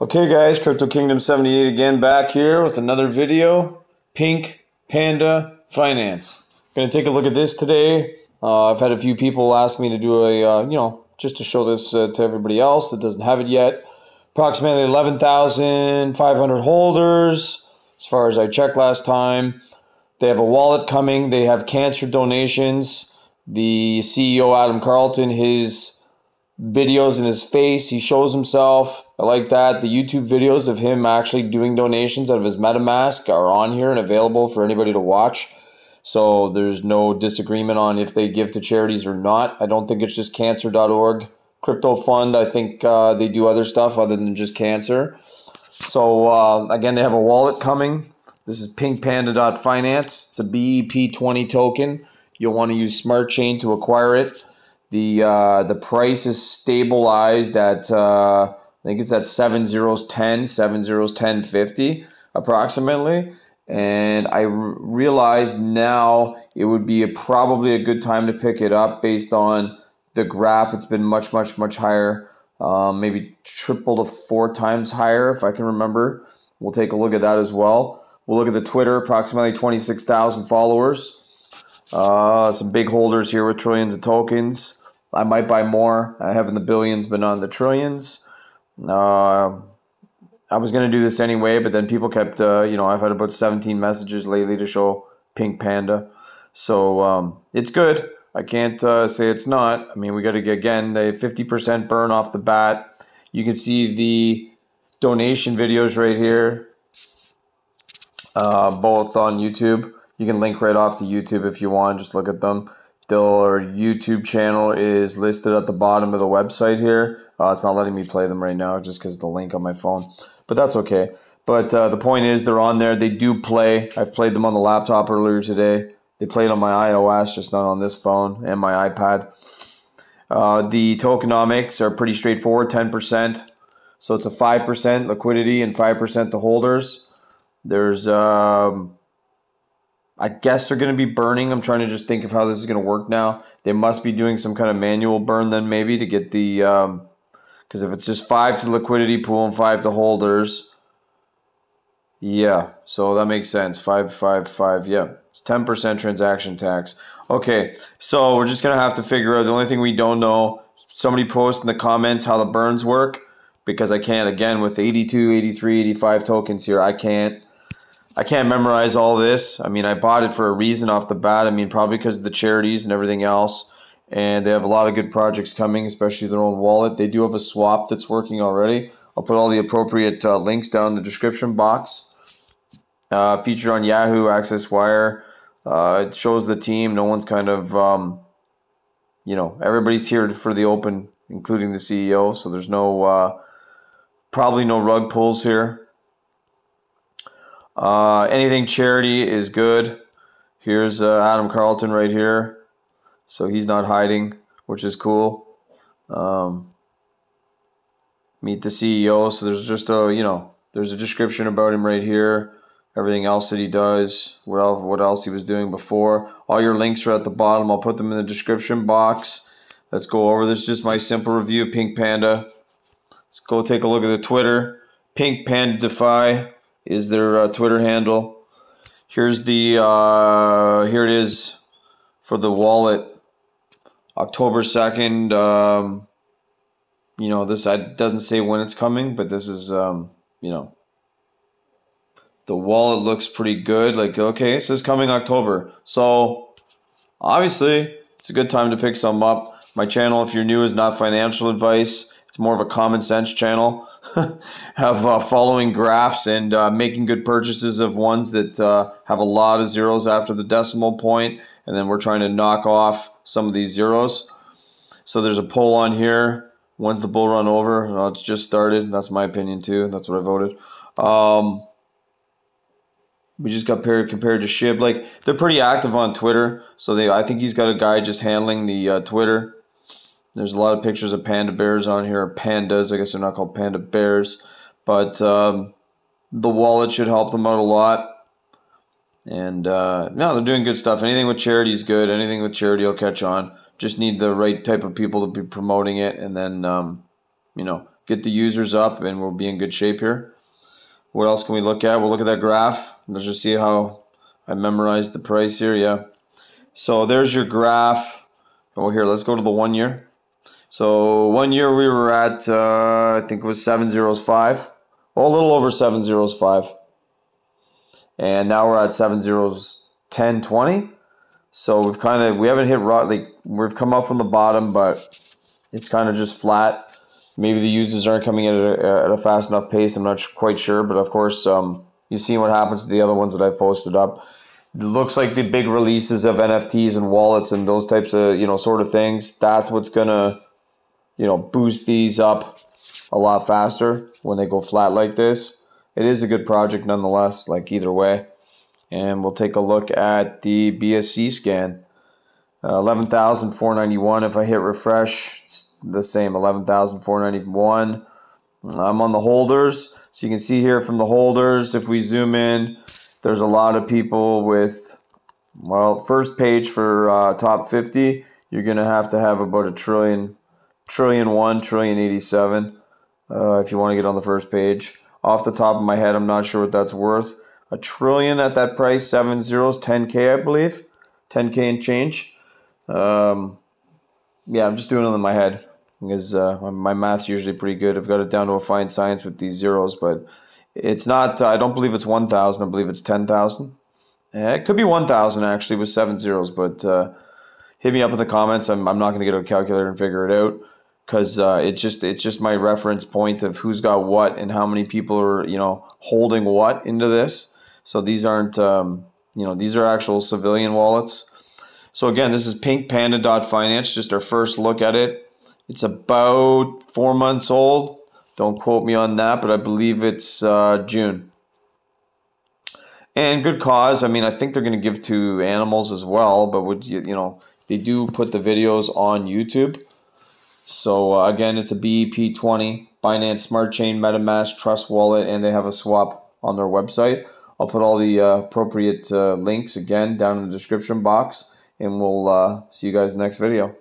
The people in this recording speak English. Okay guys, Crypto Kingdom 78 again, back here with another video, Pink Panda Finance. Going to take a look at this today. I've had a few people ask me to do a, just to show this to everybody else that doesn't have it yet. Approximately 11,500 holders, as far as I checked last time. They have a wallet coming. They have cancer donations. The CEO, Adam Carlton, his videos in his face, he shows himself. I like that. The YouTube videos of him actually doing donations out of his MetaMask are on here and available for anybody to watch. So there's no disagreement on if they give to charities or not. I don't think it's just cancer.org. Crypto Fund, I think they do other stuff other than just cancer. So again, they have a wallet coming. This is pinkpanda.finance. It's a BEP20 token. You'll want to use Smart Chain to acquire it. The price is stabilized at, I think it's at 7.010.50 approximately. And I realize now it would be probably a good time to pick it up based on the graph. It's been much higher, maybe triple to 4 times higher if I can remember. We'll take a look at that as well. We'll look at the Twitter, approximately 26,000 followers. Some big holders here with trillions of tokens. I might buy more. I have in the billions, but not in the trillions. I was going to do this anyway, but then people kept, I've had about 17 messages lately to show Pink Panda. So it's good. I can't say it's not. I mean, we got to get, again, the 50% burn off the bat. You can see the donation videos right here, both on YouTube. You can link right off to YouTube if you want. Just look at them. Their YouTube channel is listed at the bottom of the website here. It's not letting me play them right now just because of the link on my phone. But that's okay. But the point is they're on there. They do play. I've played them on the laptop earlier today. They played on my iOS, just not on this phone, and my iPad. The tokenomics are pretty straightforward, 10%. So it's a 5% liquidity and 5% to holders. There's... I guess they're going to be burning. I'm trying to just think of how this is going to work now. They must be doing some kind of manual burn then maybe to get the... because if it's just 5 to liquidity pool and 5 to holders... Yeah, so that makes sense. 5, 5, 5, yeah. It's 10% transaction tax. Okay, so we're just going to have to figure out... The only thing we don't know... Somebody post in the comments how the burns work. Because I can't, again, with 82, 83, 85 tokens here, I can't memorize all this. I mean, I bought it for a reason off the bat. I mean, probably because of the charities and everything else. And they have a lot of good projects coming, especially their own wallet. They do have a swap that's working already. I'll put all the appropriate links down in the description box. Featured on Yahoo, AccessWire. It shows the team. No one's kind of, everybody's here for the open, including the CEO. So there's no, probably no rug pulls here. Anything charity is good. Here's Adam Carlton right here. So he's not hiding, which is cool. Meet the CEO. So there's just a, there's a description about him right here. Everything else that he does. What else he was doing before. All your links are at the bottom. I'll put them in the description box. Let's go over this. Just my simple review of Pink Panda. Let's go take a look at the Twitter. Pink Panda Defy is their Twitter handle. Here's the, here it is for the wallet. October 2nd, this doesn't say when it's coming, but this is, the wallet looks pretty good. Like, okay, it says coming October. So, obviously, it's a good time to pick some up. My channel, if you're new, is not financial advice. More of a common sense channel. Have following graphs and making good purchases of ones that have a lot of zeros after the decimal point, and then we're trying to knock off some of these zeros. So there's a poll on here. When's the bull run over? No, it's just started. That's my opinion too. That's what I voted. We just got compared to Shib. Like, they're pretty active on Twitter. So I think he's got a guy just handling the Twitter. There's a lot of pictures of panda bears on here, or pandas. I guess they're not called panda bears. But the wallet should help them out a lot. And no, they're doing good stuff. Anything with charity is good. Anything with charity will catch on. Just need the right type of people to be promoting it. And then, get the users up, and we'll be in good shape here. What else can we look at? We'll look at that graph. Let's just see how I memorized the price here. Yeah. So there's your graph. Oh, here, let's go to the 1 year. So 1 year we were at, I think it was 705. Well, a little over 705. And now we're at 710.20. So we've kind of, we haven't hit rock, like we've come up from the bottom, but it's kind of just flat. Maybe the users aren't coming in at a fast enough pace. I'm not quite sure, but of course, you've seen what happens to the other ones that I've posted up. It looks like the big releases of NFTs and wallets and those types of, you know, sort of things. That's what's gonna, you know, boost these up a lot faster when they go flat like this. It is a good project nonetheless, like either way. And we'll take a look at the BSC scan. 11,491. If I hit refresh, it's the same, 11,491. I'm on the holders. So you can see here from the holders, if we zoom in, there's a lot of people with, well, first page for top 50, you're going to have about a trillion 87 if you want to get on the first page. Off the top of my head, I'm not sure what that's worth. A trillion at that price, 7 zeros, 10K, I believe. 10K and change. Yeah, I'm just doing it in my head because my math's usually pretty good. I've got it down to a fine science with these zeros, but it's not, I don't believe it's 1,000. I believe it's 10,000. It could be 1,000 actually with 7 zeros, but hit me up in the comments. I'm not going to get a calculator and figure it out because it's just my reference point of who's got what and how many people are, you know, holding what into this. So these aren't, you know, these are actual civilian wallets. So again, this is pinkpanda.finance, just our first look at it. It's about 4 months old. Don't quote me on that, but I believe it's June. And good cause. I mean, I think they're going to give to animals as well, but would you know, they do put the videos on YouTube. So again, it's a BEP20, Binance Smart Chain, MetaMask, Trust Wallet, and they have a swap on their website. I'll put all the appropriate links again down in the description box, and we'll see you guys in the next video.